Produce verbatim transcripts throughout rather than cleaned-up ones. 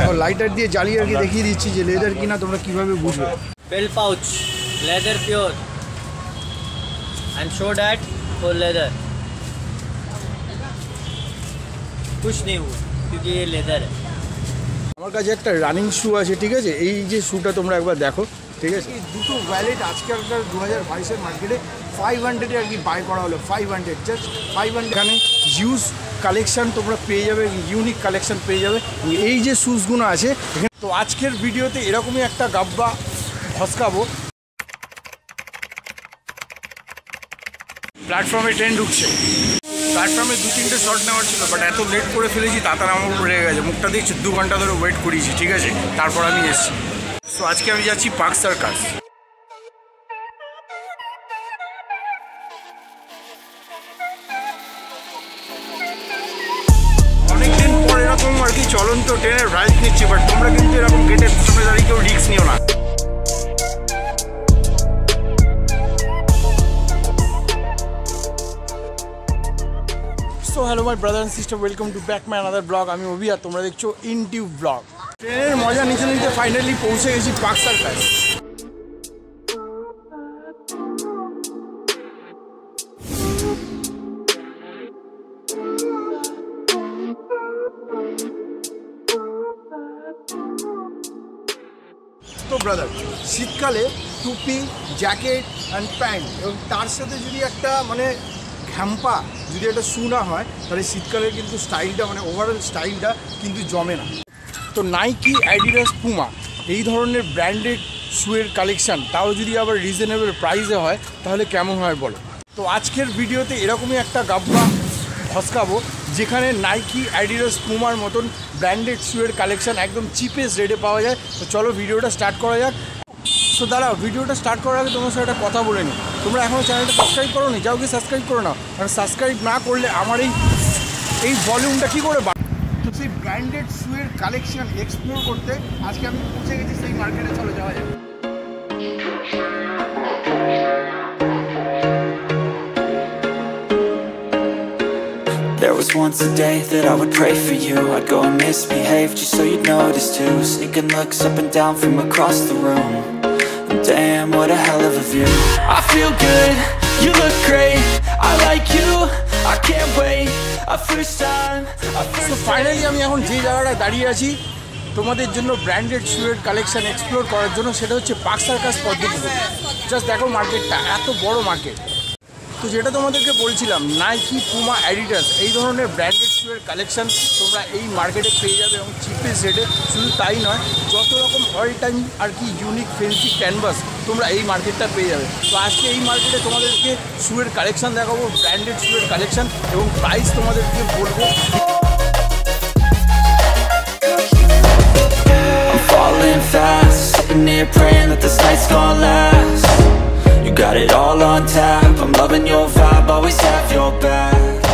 এখন লাইটার দিয়ে জ্বালিয়ে আর কি দেখিয়ে দিচ্ছি যে লেদার কিনা তোমরা কীভাবে বুঝবে। Bell pouch leather pure and show that for leather kuch nahi hua kyunki ye leather hai। amar kache ekta running shoe ache thik ache ei je shoe ta tumra ekbar dekho thik ache duto wallet ajkal kar twenty twenty-two er market e five hundred e ar ki buy kora holo five hundred just five hundred kane use collection tumra peye jabe unique collection peye jabe ei je shoes guno ache to ajker video te erokomi ekta gabba bhaskabo। প্ল্যাটফর্মে train ঢুকছে, প্ল্যাটফর্মে দু তিনটে shot নেওয়ার ছিল but এত late করে ফেলেছি তাতার আমার পড়ে গেছে। মুখটা দেখছি দু ঘন্টা ধরে ওয়েট করিয়েছি, ঠিক আছে, তারপর আমি এসেছি। সো আজকে আমি যাচ্ছি পার্ক সার্কাস। অনেকদিন পর এরকম আর কি চলন্ত ট্রেনের রাইড নিচ্ছি, বাট তোমরা কিন্তু এরকম গেটের সামনে দাঁড়িয়ে কেউ রিস্ক নিও না। So hello my brother and sister, welcome to back my another vlog। আমি অভি আর তোমরা দেখছো Intube Vlog। ট্রেনের মজা নিতে নিতে ফাইনালি পৌঁছে গেছি পার্ক সার্কাস। তো ব্রাদার, শীতকালে টুপি, জ্যাকেট অ্যান্ড প্যান্ট এবং তার সাথে যদি একটা মানে হ্যাম্পা যদি একটা শু না হয় তাহলে শীতকালের কিন্তু স্টাইলটা মানে ওভারঅল স্টাইলটা কিন্তু জমে না। তো নাইকি, অ্যাডিডাস, পুমা এই ধরনের ব্র্যান্ডেড শুয়ের কালেকশান তাও যদি আবার রিজনেবল প্রাইসে হয় তাহলে কেমন হয় বলো। তো আজকের ভিডিওতে এরকমই একটা গাব্বা ফসকাবো যেখানে নাইকি, অ্যাডিডাস, পুমার মতন ব্র্যান্ডেড শুয়ের কালেকশান একদম চিপেস্ট রেটে পাওয়া যায়। তো চলো ভিডিওটা স্টার্ট করা যাক। তো দাঁড়াও, ভিডিওটা স্টার্ট করার আগে তোমার সাথে একটা কথা বলে নিই। তোমরা এখনও চ্যানেলটা সাবস্ক্রাইব করো নি, যাও কি সাবস্ক্রাইব করো না, কারণ সাবস্ক্রাইব না করলে আমার এই এই ভলিউমটা কী করে বাড়বে। তো সেই ব্র্যান্ডেড শুয়ের কালেকশান এক্সপ্লোর করতে আজকে আমি পৌঁছে গেছি সেই মার্কেটে, চলে যাওয়া যাবে। There was once a day that I would pray for you. I'd go and misbehave just so you'd notice too, sneaking looks up and down from across the room। Damn, what a hell of a view। I feel good, you look great, I like you, I can't wait, a first time, a first time। So finally আমি এখন যে জায়গাটা দাঁড়িয়ে আছি তোমাদের জন্য branded শুয়ের collection explore করার জন্য, সেটা হচ্ছে পার্ক সার্কাস পদ্ধতিতে। জাস্ট দেখো মার্কেটটা, এত বড় মার্কেট। তো যেটা তোমাদেরকে বলছিলাম নাইকি, পুমা, অ্যাডিডাস এই ধরনের ব্র্যান্ডেড শুয়ের কালেকশান তোমরা এই মার্কেটে পেয়ে যাবে এবং চিপেস্ট রেটে। শুধু তাই নয়, যত রকম অল টাইম আর কি ইউনিক ফেন্সি ক্যানভাস তোমরা এই মার্কেটটা পেয়ে যাবে। তো আজকে এই মার্কেটে তোমাদেরকে শুয়ের কালেকশান দেখাবো, ব্র্যান্ডেড শুয়ের কালেকশান, এবং প্রাইস তোমাদেরকে বলবো। Got it all on tap, I'm loving your vibe, always have your back,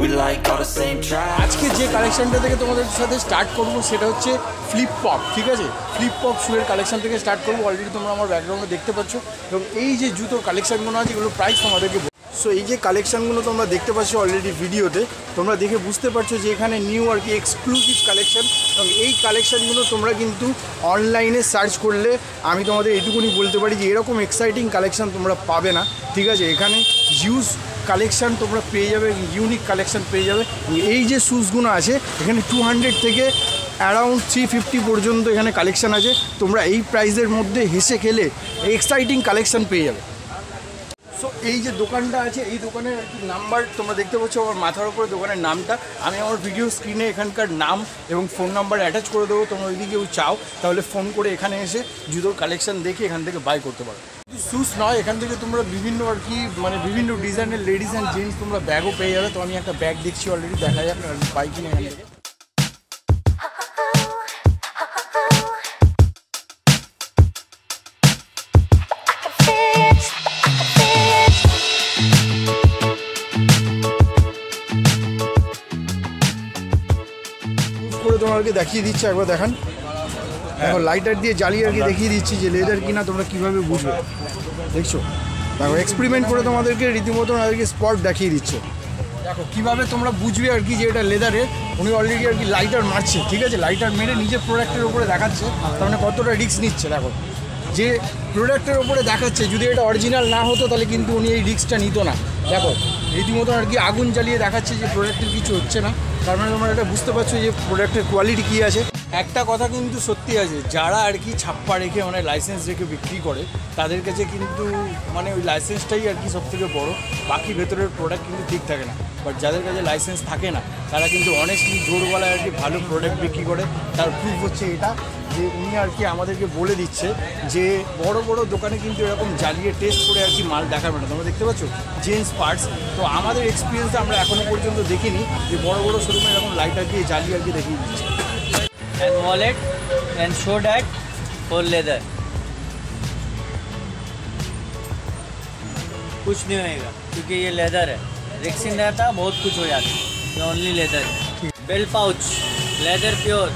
we like all the same tracks। আজকে যে কালেকশনটা থেকে তোমাদের সাথে স্টার্ট করব সেটা হচ্ছে ফ্লিপ পপ, ঠিক আছে, ফ্লিপ পপ শুয়ের কালেকশন থেকে স্টার্ট করব। অলরেডি তোমরা আমার ব্যাকগ্রাউন্ডে দেখতে পাচ্ছ, এবং এই যে জুতোর কালেকশনগুলো আছে এগুলো প্রাইস তোমাদেরকে। সো এই যে কালেকশানগুলো তোমরা দেখতে পাচ্ছ অলরেডি ভিডিওতে, তোমরা দেখে বুঝতে পারছো যে এখানে নিউ আর কি এক্সক্লুসিভ কালেকশান, এবং এই কালেকশানগুলো তোমরা কিন্তু অনলাইনে সার্চ করলে আমি তোমাদের এইটুকুনি বলতে পারি যে এরকম এক্সাইটিং কালেকশান তোমরা পাবে না, ঠিক আছে। এখানে ইউজ কালেকশান তোমরা পেয়ে যাবে, ইউনিক কালেকশান পেয়ে যাবে। এই যে শুজগুলো আছে এখানে টু হান্ড্রেড থেকে অ্যারাউন্ড থ্রি ফিফটি পর্যন্ত এখানে কালেকশান আছে। তোমরা এই প্রাইসের মধ্যে হেসে খেলে এক্সাইটিং কালেকশান পেয়ে যাবে। সো এই যে দোকানটা আছে এই দোকানের নাম্বার তোমরা দেখতে পাচ্ছ আমার মাথার উপরে, দোকানের নামটা আমি আমার ভিডিও স্ক্রিনে এখানকার নাম এবং ফোন নাম্বার অ্যাটাচ করে দেবো। তোমরা যদি কেউ চাও তাহলে ফোন করে এখানে এসে জুতোর কালেকশান দেখে এখান থেকে বাই করতে পারো। শুজ নয়, এখান থেকে তোমরা বিভিন্ন আর কি মানে বিভিন্ন ডিজাইনের লেডিস অ্যান্ড জেন্টস তোমরা ব্যাগও পেয়ে যাবে। তো আমি একটা ব্যাগ দেখছি অলরেডি, দেখা যায় আপনার বাই কিনে এখান থেকে। তোমাদেরকে দেখিয়ে দিচ্ছি একবার, দেখান দেখো লাইটার দিয়ে জ্বালিয়ে আর কি দেখিয়ে দিচ্ছি যে লেদার কিনা তোমরা কীভাবে বুঝবে। দেখছো দেখো, এক্সপেরিমেন্ট করে তোমাদেরকে রীতিমতো আমাদেরকে স্পট দেখিয়ে দিচ্ছে। দেখো কীভাবে তোমরা বুঝবে আর কি যে এটা লেদারে। উনি অলরেডি আর কি লাইটার মারছে, ঠিক আছে, লাইটার মেরে নিজের প্রোডাক্টের উপরে দেখাচ্ছে, তার মানে কতটা রিস্ক নিচ্ছে। দেখো যে প্রোডাক্টের উপরে দেখাচ্ছে, যদি এটা অরিজিনাল না হতো তাহলে কিন্তু উনি এই রিস্কটা নিত না। দেখো রীতিমতো আর কি আগুন জ্বালিয়ে দেখাচ্ছে যে প্রোডাক্টের কিছু হচ্ছে না, তার মানে তোমরা এটা বুঝতে পারছো যে প্রোডাক্টের কোয়ালিটি কী আছে। একটা কথা কিন্তু সত্যি আছে, যারা আর কি ছাপ্পা রেখে মানে লাইসেন্স রেখে বিক্রি করে তাদের কাছে কিন্তু মানে ওই লাইসেন্সটাই আর কি সবথেকে বড়, বাকি ভেতরের প্রোডাক্ট কিন্তু ঠিক থাকে না। বাট যাদের কাছে লাইসেন্স থাকে না তারা কিন্তু অনেস্টলি জোরবেলায় আর কি ভালো প্রোডাক্ট বিক্রি করে। তার প্রুফ হচ্ছে এটা যে উনি আর কি আমাদেরকে বলে দিচ্ছে যে বড় বড় দোকানে কিন্তু এরকম জ্বালিয়ে টেস্ট করে আর কি মাল দেখাবে না। তোমরা দেখতে পাচ্ছ জেন্টস পার্টস, তো আমাদের এক্সপিরিয়েন্সটা আমরা এখনও পর্যন্ত দেখিনি যে বড় বড় শোরুমে এরকম লাইটার দিয়ে জ্বালিয়ে আর কি দেখিয়ে দিচ্ছে। And wallet and show that for leather कुछ नहीं होएगा क्योंकि ये लेदर है, रिक्सिन रहता बहुत कुछ हो जाता है, only leather. Bell pouch leather pure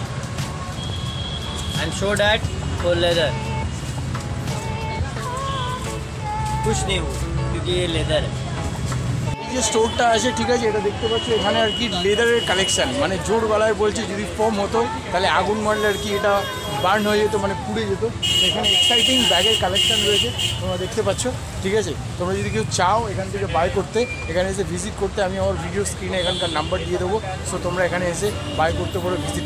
and show that for leather कुछ नहीं होगा क्योंकि ये लेदर है। যে স্টোরটা আছে, ঠিক আছে, এটা দেখতে পাচ্ছি এখানে আর কি লেদারের কালেকশান, মানে জোর গলায় বলছে যদি ফোম হতো তাহলে আগুন মারলে আর কি এটা বার্ন হয়ে যেত, মানে পুড়ে যেত। এখানে এক্সাইটিং ব্যাগের কালেকশান রয়েছে, তোমরা দেখতে পাচ্ছ, ঠিক আছে। তোমরা যদি কেউ চাও এখান থেকে বাই করতে, এখানে এসে ভিজিট করতে, আমি আমার ভিডিও স্ক্রিনে এখানকার নাম্বার দিয়ে দেবো, সো তোমরা এখানে এসে বাই করতে পারো, visit.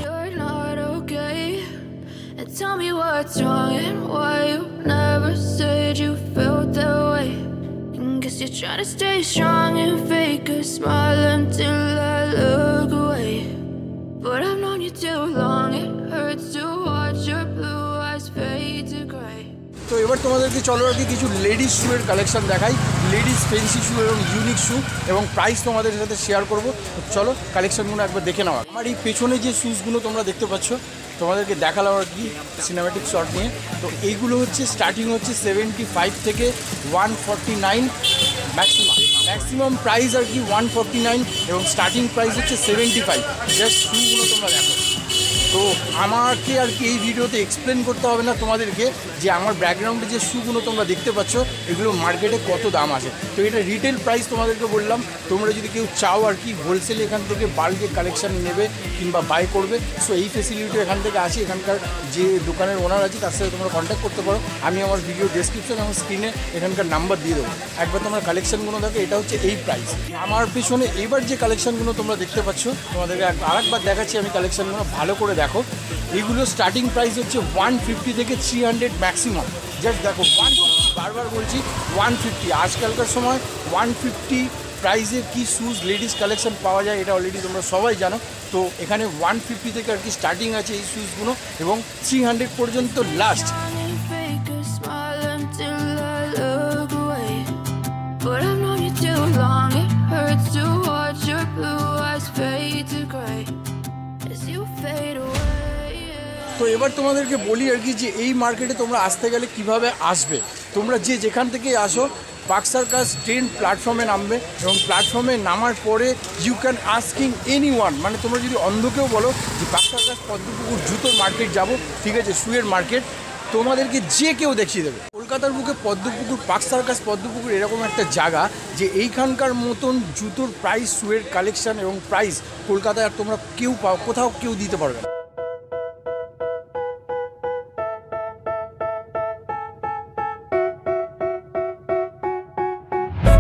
Guess you're trying to stay strong and fake a smile until I look away, but I've known you too long, it hurts to watch your blue eyes fade to grey. তো এবার তোমাদেরকে চলো আর কি কিছু ladies শুয়ের collection দেখাই, ladies fancy shoe এবং ইউনিক শু, এবং প্রাইস তোমাদের সাথে শেয়ার করবো। চলো কালেকশানগুলো একবার দেখে নেওয়া। আমার এই পেছনে যে শুজগুলো তোমরা দেখতে পাচ্ছ, তোমাদেরকে দেখালাম আর কি সিনেমাটিক শট নিয়ে। তো এইগুলো হচ্ছে স্টার্টিং হচ্ছে সেভেন্টি ফাইভ থেকে one forty nine maximum, maximum price আর কি ওয়ান ফর্টি নাইন এবং স্টার্টিং প্রাইস হচ্ছে সেভেন্টি ফাইভ। জাস্ট শুগুলো তোমরা দেখো। তো আমাকে আর কি এই ভিডিওতে এক্সপ্লেন করতে হবে না তোমাদেরকে যে আমার ব্যাকগ্রাউন্ডে যে শুগুলো তোমরা দেখতে পাচ্ছ এগুলো মার্কেটে কত দাম আছে। তো এটা রিটেল প্রাইস তোমাদেরকে বললাম, তোমরা যদি কেউ চাও আর কি হোলসেল এখান থেকে বাল্কে কালেকশান নেবে কিংবা বাই করবে, সো এই ফেসিলিটিও এখান থেকে আসে। এখানকার যে দোকানের ওনার আছে তার সাথে তোমরা কন্ট্যাক্ট করতে পারো, আমি আমার ভিডিও ডেসক্রিপশন এবং স্ক্রিনে এখানকার নাম্বার দিয়ে দেবো। একবার তোমার কালেকশানগুলো দেখো, এটা হচ্ছে এই প্রাইস। আমার পিছনে এবার যে কালেকশানগুলো তোমরা দেখতে পাচ্ছ, তোমাদেরকে আরেকবার দেখাচ্ছি আমি কালেকশানগুলো ভালো করে দেখো। এইগুলো স্টার্টিং প্রাইস হচ্ছে ওয়ান ফিফটি থেকে থ্রি হান্ড্রেড ম্যাক্সিমাম। জাস্ট দেখো ওয়ান ফিফটি, বারবার বলছি ওয়ান ফিফটি। আজকালকার সময় ওয়ান ফিফটি প্রাইসে কি শুজ লেডিস কালেকশান পাওয়া যায় এটা অলরেডি তোমরা সবাই জানো। তো এখানে ওয়ান ফিফটি থেকে আর কি স্টার্টিং আছে এই শুজগুলো এবং থ্রি হান্ড্রেড পর্যন্ত লাস্ট। তো এবার তোমাদেরকে বলি আর কি যে এই মার্কেটে তোমরা আসতে গেলে কিভাবে আসবে। তোমরা যে যেখান থেকে আসো বাক্সার কাজ ট্রেন প্ল্যাটফর্মে নামবে এবং প্ল্যাটফর্মে নামার পরে you can asking any one, মানে তোমরা যদি অন্ধকেও বলো যে বাক্সার কাজ পদ্মপুকুর জুতোর মার্কেট যাবো, ঠিক আছে, শুয়ের মার্কেট, তোমাদেরকে যে কেউ দেখিয়ে দেবে। কলকাতার বুকে পদ্মপুকুর, পার্ক সার্কাস পদ্মপুকুর এরকম একটা জায়গা যে এইখানকার মতন জুতোর প্রাইস, শুয়ের কালেকশান এবং প্রাইস কলকাতায় আর তোমরা কেউ পাও, কোথাও কেউ দিতে পারবে না।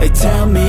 They tell me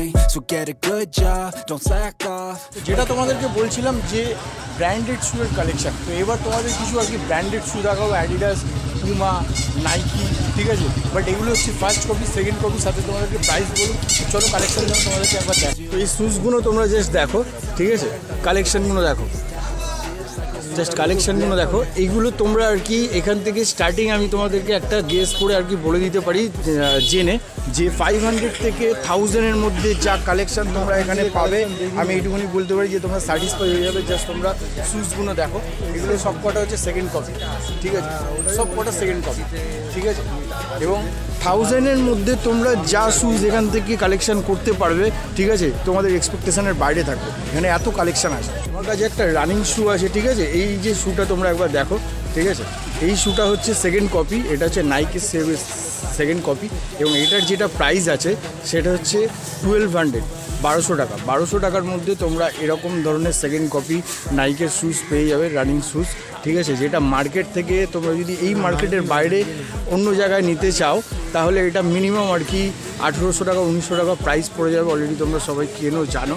So get a good job, don't slack off. যেটা তোমাদেরকে বলছিলাম যে ব্র্যান্ডেড শুয়ের কালেকশান, তো এবার তোমাদের কিছু আর কি ব্র্যান্ডেড শু দেখাবো, অ্যাডিডাস, পুমা, নাইকি, ঠিক আছে। বাট এগুলো হচ্ছে ফার্স্ট কপি, সেকেন্ড কপির সাথে তোমাদেরকে প্রাইস বলুন। চলো কালেকশান যেন তোমাদেরকে একবার দেখো। এই শুজগুলো তোমরা জাস্ট দেখো, ঠিক আছে, কালেকশানগুলো দেখো। জাস্ট কালেকশনগুলো দেখো, এইগুলো তোমরা আর কি এখান থেকে স্টার্টিং আমি তোমাদেরকে একটা গেস করে আর কি বলে দিতে পারি জেনে যে ফাইভ হান্ড্রেড থেকে থাউজেন্ডের মধ্যে যা কালেকশন তোমরা এখানে পাবে আমি এইটুকুনি বলতে পারি যে তোমরা স্যাটিসফাই হয়ে যাবে। জাস্ট তোমরা শুজগুলো দেখো, এগুলো সব কটা হচ্ছে সেকেন্ড কপি, ঠিক আছে, সব কটা সেকেন্ড কপি, ঠিক আছে। এবং থাউজেন্ডের মধ্যে তোমরা যা শুজ এখান থেকে কালেকশন করতে পারবে, ঠিক আছে, তোমাদের এক্সপেকটেশনের বাইরে থাকবে, এখানে এত কালেকশন আছে। আমার কাছে একটা রানিং শু আছে, ঠিক আছে, এই যে শুটা তোমরা একবার দেখো, ঠিক আছে, এই শুটা হচ্ছে সেকেন্ড কপি, এটা হচ্ছে নাইকের সেকেন্ড কপি এবং এটার যেটা প্রাইস আছে সেটা হচ্ছে টুয়েলভ হান্ড্রেড বারোশো টাকা বারোশো টাকার মধ্যে তোমরা এরকম ধরনের সেকেন্ড কপি নাইকের শুজ পেয়ে যাবে, রানিং শুজ, ঠিক আছে, যেটা মার্কেট থেকে তোমরা যদি এই মার্কেটের বাইরে অন্য জায়গায় নিতে চাও তাহলে এটা মিনিমাম আর কি আঠেরোশো টাকা উনিশশো টাকা প্রাইস পড়ে যাবে। অলরেডি তোমরা সবাই কেনো জানো,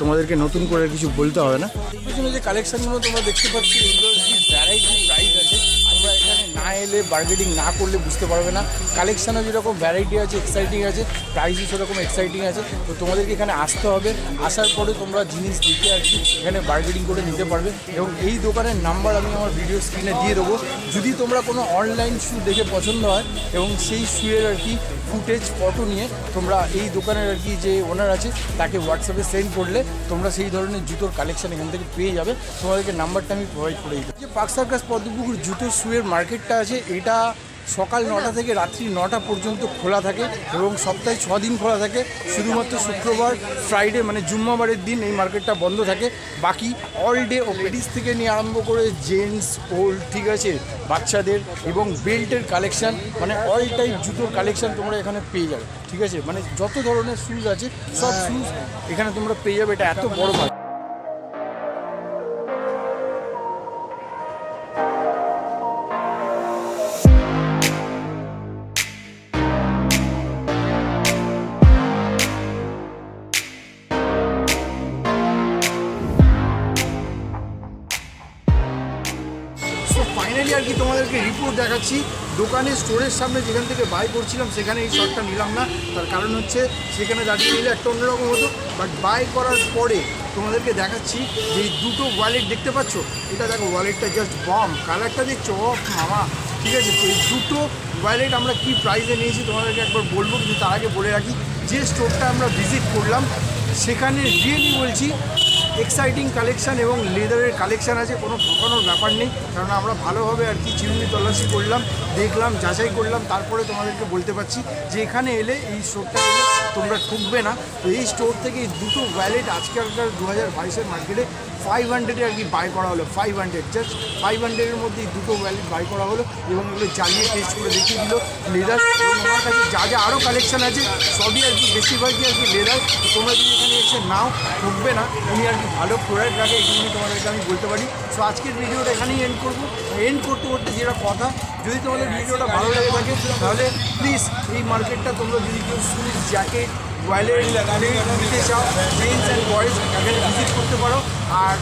তোমাদেরকে নতুন করে কিছু বলতে হবে না। পিছনে যে কালেকশনগুলো তোমরা দেখতে পাচ্ছ এগুলোর কি ভ্যারাইটি প্রাইস আছে, তোমরা এখানে না এলে বার্গেনিং না করলে বুঝতে পারবে না। কালেকশানও যেরকম ভ্যারাইটি আছে, এক্সাইটিং আছে, প্রাইসও সেরকম এক্সাইটিং আছে। তো তোমাদেরকে এখানে আসতে হবে, আসার পরে তোমরা জিনিস দেখে আর কি এখানে বার্গেনিং করে নিতে পারবে। এবং এই দোকানের নাম্বার আমি আমার ভিডিও স্ক্রিনে দিয়ে দেবো, যদি তোমরা কোনো অনলাইন শু দেখে পছন্দ হয় এবং সেই শুয়ের আর কি ফুটেজ ফটো নিয়ে তোমরা এই দোকানের আর কি যে ওনার আছে তাকে হোয়াটসঅ্যাপে সেন্ড করলে তোমরা সেই ধরনের জুতোর কালেকশান এখান থেকে পেয়ে যাবে। তোমাদেরকে নাম্বারটা আমি প্রোভাইড করে দিই। যে পার্ক সার্কাস পদ্মপুকুর জুতোর শুয়ের মার্কেটটা আছে, এটা সকাল নটা থেকে রাত্রি নটা পর্যন্ত খোলা থাকে এবং সপ্তাহে ছ দিন খোলা থাকে। শুধুমাত্র শুক্রবার ফ্রাইডে মানে জুম্মাবারের দিন এই মার্কেটটা বন্ধ থাকে, বাকি অল ডে ও লেডিস থেকে নিয়ে আরম্ভ করে জেন্টস ওল্ড, ঠিক আছে, বাচ্চাদের এবং বেল্টের কালেকশান মানে অল টাইপ জুতোর কালেকশান তোমরা এখানে পেয়ে যাবে, ঠিক আছে, মানে যত ধরনের শুজ আছে সব শুজ এখানে তোমরা পেয়ে যাবে। এটা এত বড় মার্কেট। ফাইনালি আর কি তোমাদেরকে রিপোর্ট দেখাচ্ছি, দোকানে স্টোরের সামনে যেখান থেকে বাই করছিলাম সেখানে এই শর্টটা নিলাম না, তার কারণ হচ্ছে সেখানে দাঁড়িয়ে নিলে একটা অন্যরকম হতো। বাট বাই করার পরে তোমাদেরকে দেখাচ্ছি যে দুটো ওয়ালেট দেখতে পাচ্ছ, এটা দেখো ওয়ালেটটা জাস্ট বম, কালারটা যে চক মামা, ঠিক আছে। তো এই দুটো ওয়ালেট আমরা কি প্রাইসে নিয়েছি তোমাদেরকে একবার বলবো, কিন্তু তার আগে বলে রাখি যে স্টোরটা আমরা ভিজিট করলাম সেখানে রিয়েলি বলছি এক্সাইটিং কালেকশান এবং লেদারের কালেকশান আছে, কোনো ঠকানোর ব্যাপার নেই, কারণ আমরা ভালোভাবে আর কি চিমনি তল্লাশি করলাম, দেখলাম, যাচাই করলাম, তারপরে তোমাদেরকে বলতে পারছি যে এখানে এলে এই স্টোরটা এলে তোমরা ঠকবে না। তো এই স্টোর থেকে এই দুটো ওয়ালেট আজকালকার দু হাজার বাইশের মার্কেটে ফাইভ হান্ড্রেডে আর কি বাই করা হলো, ফাইভ হান্ড্রেড জাস্ট ফাইভ হান্ড্রেডের মধ্যে এই দুটো ওয়ালেট বাই করা হলো এবং এগুলো জ্বালিয়ে টেস্ট করে দেখিয়ে দিল লেদার। আমার কাছে যা যা আরও কালেকশান আছে সবই আর কি বেশিরভাগই আর কি লেদার, তোমরা যদি এখানে এসে নাও ঠকবে না, উনি আর কি ভালো প্রোডাক্ট রাখে, এগুলো তোমাদেরকে আমি বলতে পারি। সো আজকের ভিডিওটা এখানেই এন্ড করবো, এন্ড করতে করতে যেটা কথা, যদি তোমাদের ভিডিওটা ভালো লাগে থাকে তাহলে প্লিজ এই মার্কেটটা তোমরা যদি কেউ শুনিস জ্যাকেট ওয়ালেট নিতে চাও মেন্স অ্যান্ড বয়েজ এখানে ভিজিট করতে পারো। আর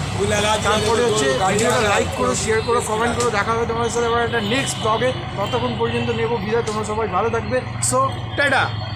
তারপরে হচ্ছে ভিডিওটা লাইক করো, শেয়ার করো, কমেন্ট করো, দেখা হবে তোমাদের সাথে আবার একটা নেক্সট ব্লগে, ততক্ষণ পর্যন্ত নেবো বিদায়, তোমরা সবাই ভালো থাকবে। So tata.